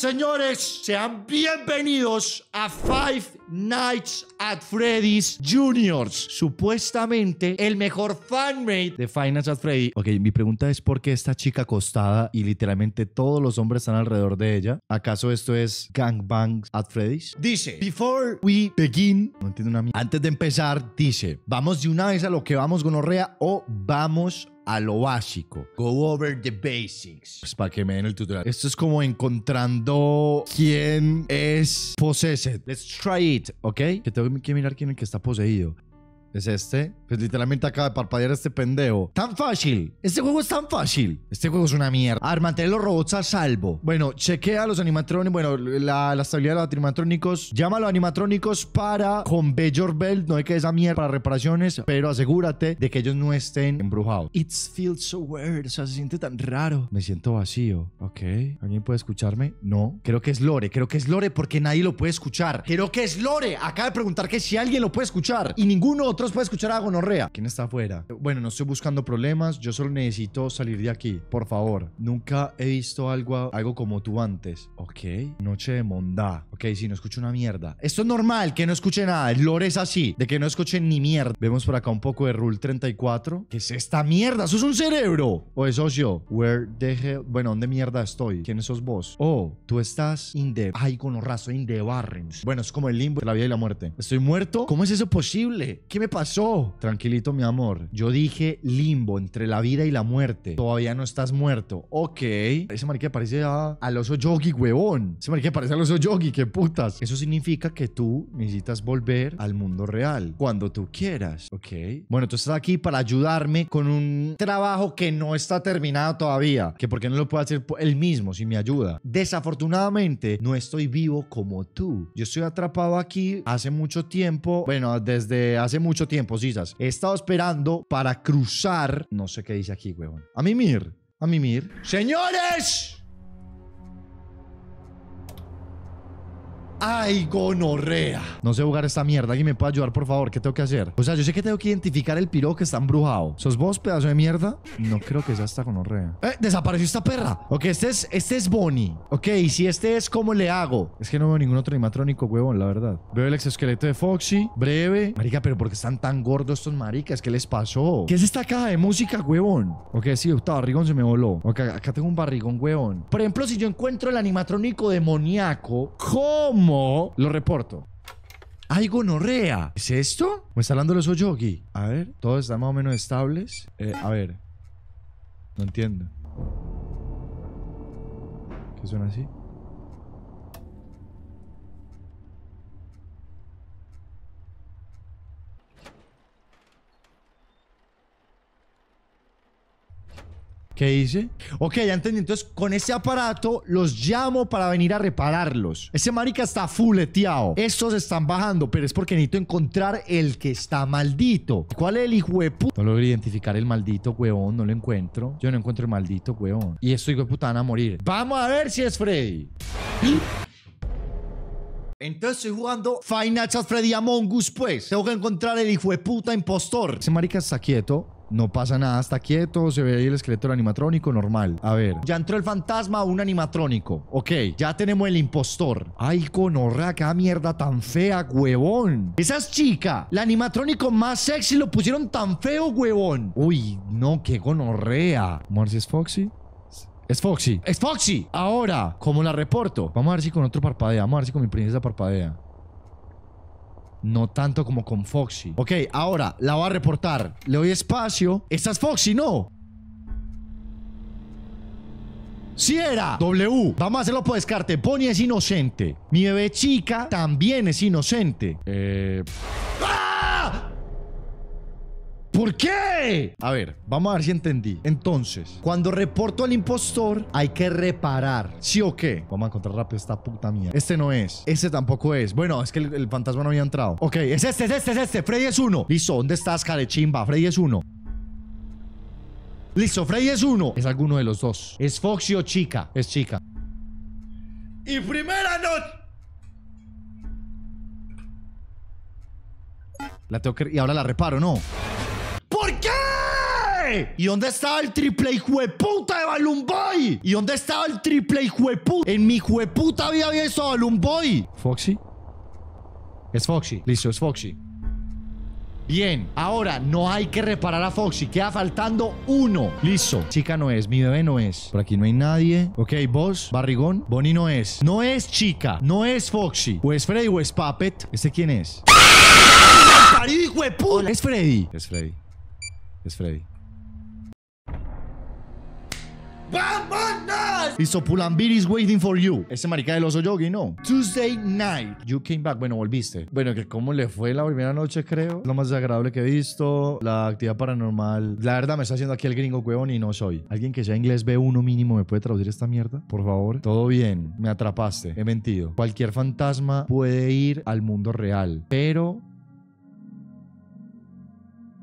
Señores, sean bienvenidos a Five Nights at Freddy's Juniors. Supuestamente el mejor fanmate de Five Nights at Freddy's. Ok, mi pregunta es por qué esta chica acostada y literalmente todos los hombres están alrededor de ella. ¿Acaso esto es Gangbangs at Freddy's? Dice, before we begin... No entiendo una mierda. Antes de empezar, dice, vamos de una vez a lo que vamos, gonorrea, o vamos a lo básico. Go over the basics. Pues para que me den el tutorial. Esto es como encontrando quién es possessed. Let's try it, ¿ok? Que tengo que mirar quién es el que está poseído. ¿Es este? Pues literalmente acaba de parpadear este pendejo. ¡Tan fácil! Este juego es tan fácil. Este juego es una mierda. A ver, mantén los robots a salvo. Bueno, chequea los animatrónicos. Bueno, la estabilidad de los animatrónicos. Llama a los animatrónicos para conveyor belt. No hay que esa mierda para reparaciones, pero asegúrate de que ellos no estén embrujados. It feels so weird. O sea, se siente tan raro. Me siento vacío. Ok. ¿Alguien puede escucharme? No. Creo que es Lore. Creo que es Lore porque nadie lo puede escuchar. Creo que es Lore. Acaba de preguntar que si alguien lo puede escuchar y ninguno otro puede escuchar a gonorrea. ¿Quién está afuera? Bueno, no estoy buscando problemas. Yo solo necesito salir de aquí. Por favor. Nunca he visto algo como tú antes. Ok. Noche de mondá. Ok, sí, no escucho una mierda. Esto es normal, que no escuche nada. El lore es así, de que no escuchen ni mierda. Vemos por acá un poco de Rule 34. ¿Qué es esta mierda? ¿Eso es un cerebro? ¿O eso es yo? Where the hell... Bueno, ¿dónde mierda estoy? ¿Quién sos vos? Oh, tú estás in the... Ay, gonorrea, estoy in the barrens. Bueno, es como el limbo de la vida y la muerte. ¿Estoy muerto? ¿Cómo es eso posible? ¿Qué me pasó? Tranquilito, mi amor. Yo dije limbo, entre la vida y la muerte. Todavía no estás muerto. Ok. Ese marica parece al oso Yogi, huevón. Ese marica parece al oso Yogi, qué putas. Eso significa que tú necesitas volver al mundo real cuando tú quieras. Ok. Bueno, tú estás aquí para ayudarme con un trabajo que no está terminado todavía. Que por qué no lo puede hacer él mismo sin mi ayuda. Desafortunadamente, no estoy vivo como tú. Yo estoy atrapado aquí hace mucho tiempo. Bueno, desde hace mucho tiempo, sisas. He estado esperando para cruzar... No sé qué dice aquí, huevón. A mimir. A mimir. ¡Señores! ¡Ay, gonorrea! No sé jugar esta mierda. ¿Alguien me puede ayudar, por favor? ¿Qué tengo que hacer? O sea, yo sé que tengo que identificar el piro que está embrujado. ¿Sos vos, pedazo de mierda? No creo que sea esta gonorrea. Desapareció esta perra. Ok, este es Bonnie. Ok, y si este es, ¿cómo le hago? Es que no veo ningún otro animatrónico, huevón, la verdad. Veo el exoesqueleto de Foxy. Breve. Marica, pero ¿por qué están tan gordos estos maricas? ¿Qué les pasó? ¿Qué es esta caja de música, huevón? Ok, sí, este barrigón se me voló. Ok, acá tengo un barrigón, huevón. Por ejemplo, si yo encuentro el animatrónico demoníaco, ¿cómo lo reporto? ¡Ay, gonorrea! ¿Es esto? Me está hablando el oso Yogi. A ver, todos están más o menos estables. A ver. No entiendo. ¿Qué suena así? ¿Qué hice? Ok, ya entendí. Entonces, con ese aparato los llamo para venir a repararlos. Ese marica está fuleteado. Estos están bajando, pero es porque necesito encontrar el que está maldito. ¿Cuál es el hijo de puta? No logro identificar el maldito, huevón. No lo encuentro. Yo no encuentro el maldito, huevón. Y esto, hijo de puta, van a morir. Vamos a ver si es Freddy. Entonces estoy jugando Five Nights at Freddy Among Us, pues. Tengo que encontrar el hijo de puta impostor. Ese marica está quieto. No pasa nada, está quieto, se ve ahí el esqueleto del animatrónico, normal. A ver, ya entró el fantasma, un animatrónico. Ok, ya tenemos el impostor. Ay, gonorrea, qué mierda tan fea, huevón. Esa es chica, la animatrónico más sexy, lo pusieron tan feo, huevón. Uy, no, qué gonorrea. Vamos a ver si es Foxy. Es Foxy. ¡Es Foxy! Ahora, ¿cómo la reporto? Vamos a ver si con otro parpadea, vamos a ver si con mi princesa parpadea. No tanto como con Foxy. Ok, ahora la voy a reportar. Le doy espacio. Esta es Foxy, ¿no? ¡Sí era! W. Vamos a hacerlo por descarte. Bonnie es inocente. Mi bebé chica también es inocente. ¡Ah! ¿Por qué? A ver, vamos a ver si entendí. Entonces, cuando reporto al impostor, hay que reparar. ¿Sí o qué? Vamos a encontrar rápido esta puta mía. Este no es. Este tampoco es. Bueno, es que el fantasma no había entrado. Ok, es este, es este, es este. Freddy es uno. Listo, ¿dónde estás, carechimba? Freddy es uno. Listo, Freddy es uno. Es alguno de los dos. ¿Es Foxy o chica? Es chica. Y primera noche. La tengo que... Y ahora la reparo, ¿no? triple? ¿Y dónde estaba el triple hijueputa de Balloon Boy? ¿Y dónde estaba el triple hijueputa? En mi hijueputa había visto a Balloon Boy. ¿Foxy? Es Foxy. Listo, es Foxy. Bien, ahora no hay que reparar a Foxy. Queda faltando uno. Listo. Chica no es, mi bebé no es. Por aquí no hay nadie. Ok, vos, barrigón. Bonnie no es. No es chica. No es Foxy. O es Freddy o es Puppet. ¿Este quién es? Es Freddy. Es Freddy. Es Freddy. ¡Vámonos! Listo, Pulambir is waiting for you. Ese marica del oso Yogi, no. Tuesday night. You came back. Bueno, volviste. Bueno, que cómo le fue la primera noche, creo. Lo más desagradable que he visto. La actividad paranormal. La verdad, me está haciendo aquí el gringo huevón y no soy. ¿Alguien que sea inglés B1 mínimo me puede traducir esta mierda? Por favor. Todo bien. Me atrapaste. He mentido. Cualquier fantasma puede ir al mundo real. Pero...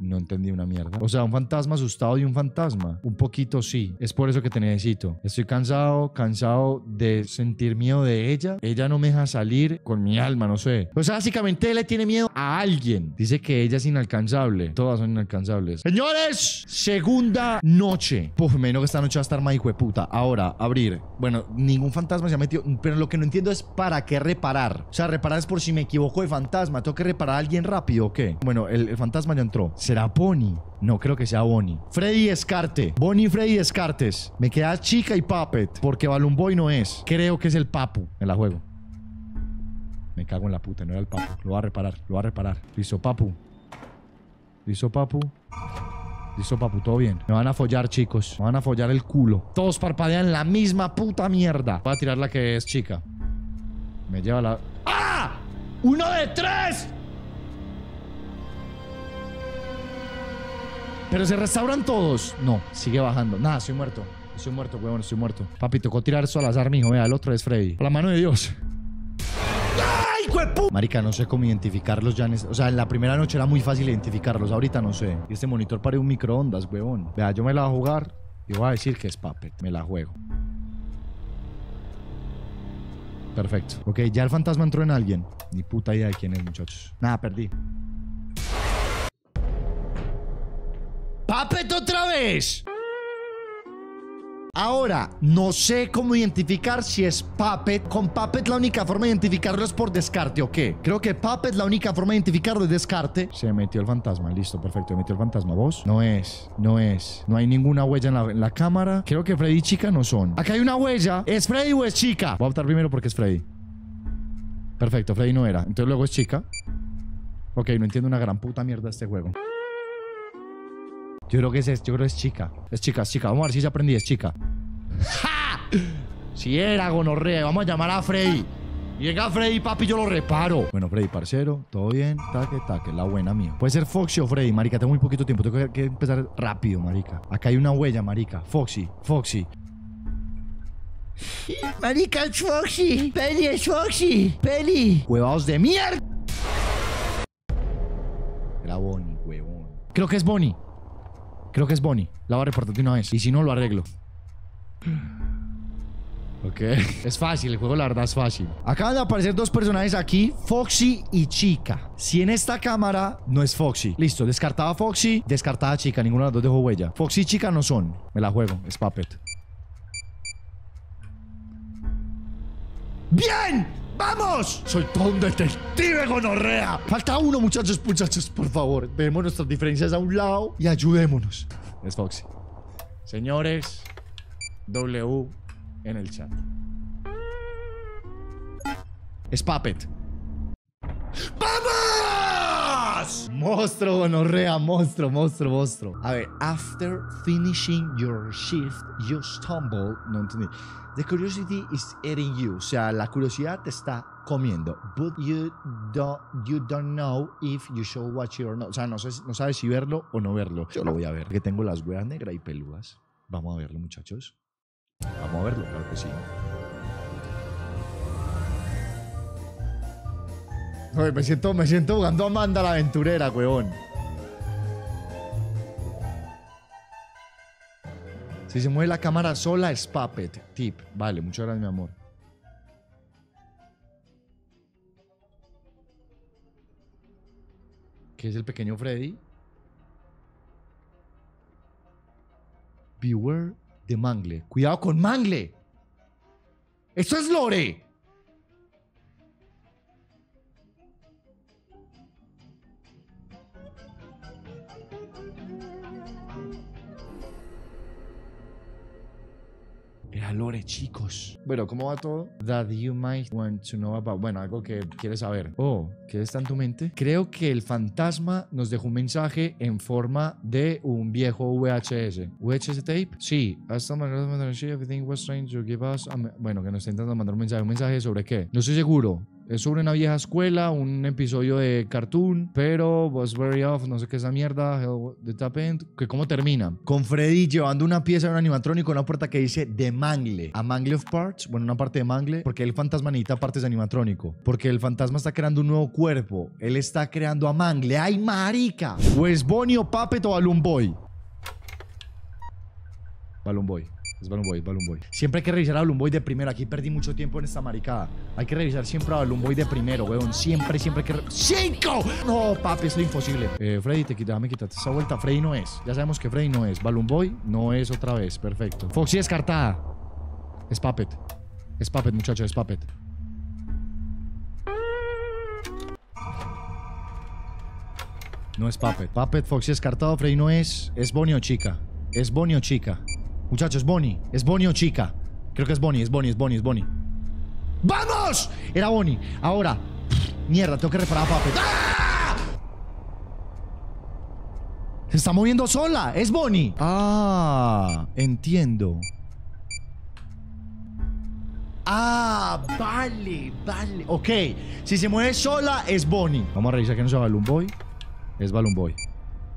no entendí una mierda. O sea, un fantasma asustado de un fantasma. Un poquito sí. Es por eso que te necesito. Estoy cansado, cansado de sentir miedo de ella. Ella no me deja salir con mi alma, no sé. O sea, básicamente él le tiene miedo a alguien. Dice que ella es inalcanzable. Todas son inalcanzables. Señores, segunda noche. Puf, menos que esta noche va a estar más hijueputa. Ahora, abrir. Bueno, ningún fantasma se ha metido. Pero lo que no entiendo es para qué reparar. O sea, reparar es por si me equivoco de fantasma. ¿Tengo que reparar a alguien rápido o qué? Bueno, el fantasma ya entró. ¿Será Bonnie? No, creo que sea Bonnie. Freddy descarte. Bonnie, Freddy descartes. Me queda chica y Puppet. Porque Balloon Boy no es. Creo que es el Papu. Me la juego. Me cago en la puta. No era el Papu. Lo voy a reparar. Lo voy a reparar. Listo, Papu. Listo, Papu. Listo, Papu, todo bien. Me van a follar, chicos. Me van a follar el culo. Todos parpadean la misma puta mierda. Voy a tirar la que es chica. Me lleva la... ¡Ah! ¡Uno de tres! Pero se restauran todos. No, sigue bajando. Nada, estoy muerto. Estoy muerto, huevón, estoy muerto. Papi, tocó tirar eso al azar, mijo. Vea, el otro es Freddy. Por la mano de Dios. ¡Ay, huepu! Marica, no sé cómo identificarlos ya. O sea, en la primera noche era muy fácil identificarlos. Ahorita no sé. Y este monitor parece un microondas, huevón. Vea, yo me la voy a jugar y voy a decir que es Puppet. Me la juego. Perfecto. Ok, ya el fantasma entró en alguien. Ni puta idea de quién es, muchachos. Nada, perdí. ¡Puppet otra vez! Ahora, no sé cómo identificar si es Puppet. Con Puppet la única forma de identificarlo es por descarte, ¿o qué? Creo que Puppet la única forma de identificarlo es descarte. Se metió el fantasma, listo, perfecto. Se metió el fantasma, ¿vos? No es, no es. No hay ninguna huella en la cámara. Creo que Freddy y chica no son. Acá hay una huella. ¿Es Freddy o es chica? Voy a optar primero porque es Freddy. Perfecto, Freddy no era. Entonces luego es chica. Ok, no entiendo una gran puta mierda este juego. Yo creo que es este, yo creo que es chica. Es chica, es chica. Vamos a ver si se aprendí, es chica. ¡Ja! Si era gonorrea, vamos a llamar a Freddy. Llega Freddy, papi, yo lo reparo. Bueno, Freddy, parcero, todo bien. Taque, taque, la buena mía. Puede ser Foxy o Freddy, marica. Tengo muy poquito tiempo, tengo que empezar rápido, marica. Acá hay una huella, marica. Foxy, Foxy. Marica, es Foxy. Peli, es Foxy. Peli. Huevados de mierda. Era Bonnie, huevón. Creo que es Bonnie. Creo que es Bonnie. La voy a reportar de una vez. Y si no, lo arreglo. Ok. Es fácil. El juego, la verdad, es fácil. Acaban de aparecer dos personajes aquí. Foxy y chica. Si en esta cámara no es Foxy. Listo. Descartaba Foxy. Descartaba chica. Ninguna de las dos dejó huella. Foxy y chica no son. Me la juego. Es Puppet. ¡Bien! ¡Vamos! Soy todo un detective, gonorrea. Falta uno, muchachos, muchachos, por favor. Dejemos nuestras diferencias a un lado y ayudémonos. Es Foxy. Señores, W en el chat. Es Puppet. ¡Vamos! Monstruo, gonorrea, monstruo, monstruo, monstruo. A ver, after finishing your shift, you stumble. No entendí. The curiosity is eating you. O sea, la curiosidad te está comiendo. But you don't know if you show watch it or not. O sea, no sabes si verlo o no verlo. Yo lo voy a ver. Que tengo las huevas negras y peludas. Vamos a verlo, muchachos. Vamos a verlo, claro que sí. Oye, me siento jugando a Amanda la aventurera, huevón. Si se mueve la cámara sola, es Puppet. Tip. Vale, muchas gracias, mi amor. ¿Qué es el pequeño Freddy? de Mangle. ¡Cuidado con Mangle! ¡Eso es lore! Era lore, chicos. Bueno, ¿cómo va todo? That you might want to know about... Bueno, algo que quieres saber. Oh, ¿qué está en tu mente? Creo que el fantasma nos dejó un mensaje en forma de un viejo VHS. ¿VHS tape? Sí. Bueno, que nos está intentando mandar un mensaje. ¿Un mensaje sobre qué? No estoy seguro. Es sobre una vieja escuela, un episodio de cartoon, pero was very off, no sé qué es esa mierda, the tap end, que cómo termina. Con Freddy llevando una pieza de un animatrónico, una puerta que dice de Mangle, a Mangle of Parts, bueno, una parte de Mangle, porque el fantasma necesita partes de animatrónico, porque el fantasma está creando un nuevo cuerpo, él está creando a Mangle. ¡Ay, marica! Pues Bonio, Puppet o Balloon Boy. Balloon Boy. Es Balloon Boy, Balloon Boy. Siempre hay que revisar a Balloon Boy de primero. Aquí perdí mucho tiempo en esta maricada. Hay que revisar siempre a Balloon Boy de primero, weón. Siempre, siempre hay que... ¡Cinco! No, papi, es lo imposible. Freddy, déjame quitarte esa vuelta. Freddy no es. Ya sabemos que Freddy no es. Balloon Boy no es otra vez. Perfecto. Foxy descartada. Es Puppet. Es Puppet, muchachos, es Puppet. No es Puppet. Puppet, Foxy descartado. Freddy no es. Es Bonnie o chica. Es Bonnie o chica. Muchachos, es Bonnie o chica. Creo que es Bonnie, es Bonnie, es Bonnie, es Bonnie. ¡Vamos! Era Bonnie. Ahora, mierda, tengo que reparar a Puppet. ¡Ah! Se está moviendo sola, es Bonnie. Ah, entiendo. Ah, vale, vale. Ok, si se mueve sola, es Bonnie. Vamos a revisar que no sea Balloon Boy. Es Balloon Boy.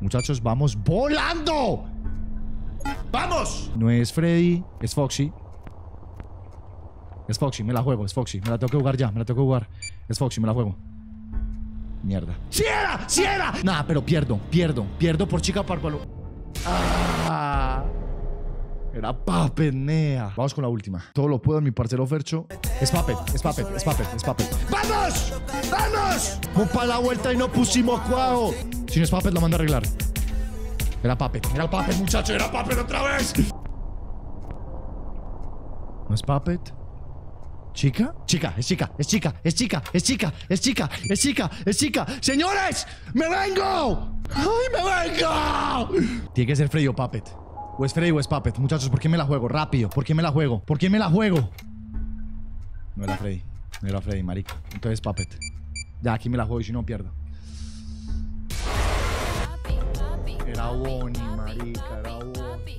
Muchachos, vamos volando. ¡Vamos! No es Freddy, es Foxy. Es Foxy, me la juego, es Foxy. Me la tengo que jugar ya, me la tengo que jugar. Es Foxy, me la juego. Mierda. ¡Cierra! ¡Cierra! Nah, pero pierdo por chica párpalo. ¡Ah! Era Puppet, nea. Vamos con la última. Todo lo puedo en mi parcero Fercho. Es Puppet, es Puppet, es Puppet, es Puppet. ¡Vamos! ¡Vamos! Compa la vuelta y no pusimos cuajo. Si no es Puppet, lo mando a arreglar. Era Puppet, muchacho, era Puppet otra vez. ¿No es Puppet? ¿Chica? Chica, es chica, es chica, es chica, es chica, es chica, es chica, es chica. ¡Señores! ¡Me vengo! ¡Ay, me vengo! Tiene que ser Freddy o Puppet. O es Freddy o es Puppet. Muchachos, ¿por qué me la juego? Rápido, ¿por qué me la juego? ¿Por qué me la juego? No era Freddy, no era Freddy, marica. Entonces Puppet. Ya, aquí me la juego y si no pierdo. Era Bonnie, marica, era Bonnie.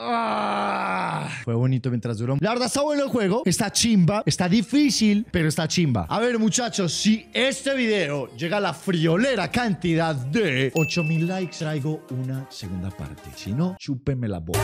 Ah, fue bonito mientras duró. La verdad está bueno el juego, está chimba, está difícil, pero está chimba. A ver, muchachos, si este video llega a la friolera cantidad de 8000 likes, traigo una segunda parte. Si no, chúpenme la boca.